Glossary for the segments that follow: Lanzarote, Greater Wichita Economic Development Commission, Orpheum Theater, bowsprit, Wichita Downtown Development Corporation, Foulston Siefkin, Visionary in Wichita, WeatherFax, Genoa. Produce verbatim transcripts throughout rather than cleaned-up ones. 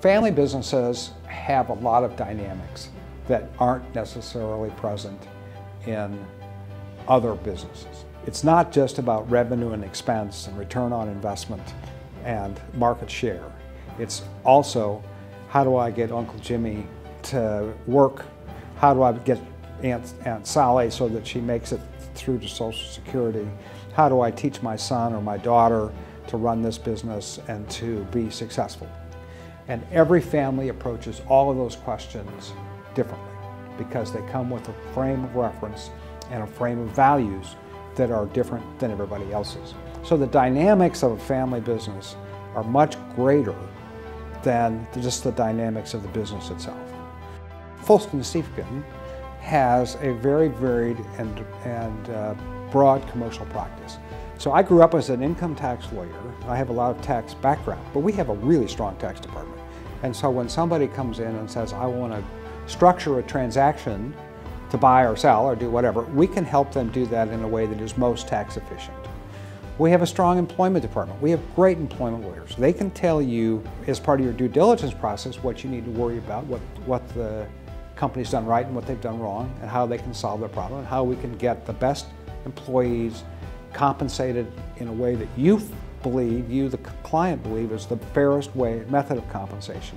Family businesses have a lot of dynamics that aren't necessarily present in other businesses. It's not just about revenue and expense and return on investment and market share. It's also, how do I get Uncle Jimmy to work? How do I get Aunt, Aunt Sally so that she makes it through to Social Security? How do I teach my son or my daughter to run this business and to be successful? And every family approaches all of those questions differently because they come with a frame of reference and a frame of values that are different than everybody else's. So the dynamics of a family business are much greater than just the dynamics of the business itself. Foulston Siefkin has a very varied and, and uh, broad commercial practice. So I grew up as an income tax lawyer. I have a lot of tax background, but we have a really strong tax department. And so when somebody comes in and says, I want to structure a transaction to buy or sell or do whatever, we can help them do that in a way that is most tax efficient. We have a strong employment department. We have great employment lawyers. They can tell you, as part of your due diligence process, what you need to worry about, what, what the company's done right and what they've done wrong, and how they can solve their problem, and how we can get the best employees compensated in a way that you believe, you the client believe, is the fairest way, method of compensation,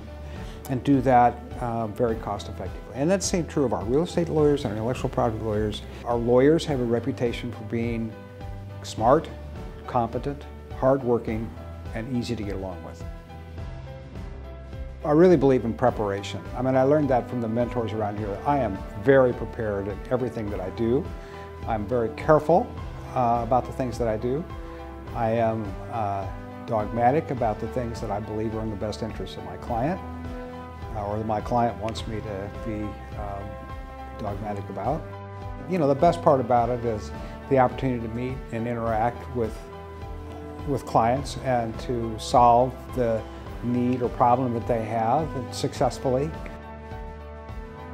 and do that uh, very cost effectively. And that's the same true of our real estate lawyers and our intellectual property lawyers. Our lawyers have a reputation for being smart, competent, hardworking, and easy to get along with. I really believe in preparation. I mean, I learned that from the mentors around here. I am very prepared in everything that I do. I'm very careful Uh, about the things that I do. I am uh, dogmatic about the things that I believe are in the best interest of my client, uh, or my client wants me to be um, dogmatic about. You know, the best part about it is the opportunity to meet and interact with, with clients and to solve the need or problem that they have successfully.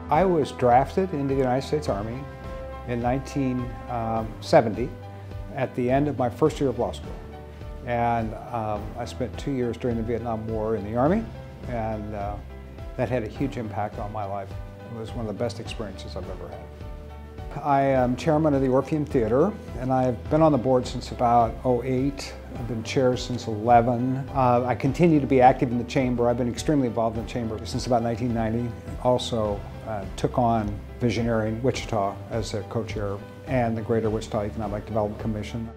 I was drafted into the United States Army in nineteen seventy. At the end of my first year of law school. And um, I spent two years during the Vietnam War in the Army, and uh, that had a huge impact on my life. It was one of the best experiences I've ever had. I am chairman of the Orpheum Theater, and I've been on the board since about oh eight. I've been chair since eleven. Uh, I continue to be active in the chamber. I've been extremely involved in the chamber since about nineteen ninety. Also uh, took on Visionary in Wichita as a co-chair, and the Greater Wichita Economic Development Commission.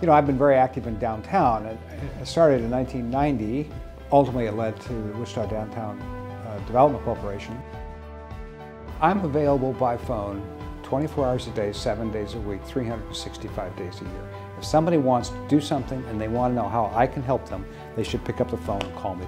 You know, I've been very active in downtown. It, it started in nineteen ninety. Ultimately, it led to the Wichita Downtown uh, Development Corporation. I'm available by phone twenty-four hours a day, seven days a week, three hundred sixty-five days a year. If somebody wants to do something and they want to know how I can help them, they should pick up the phone and call me.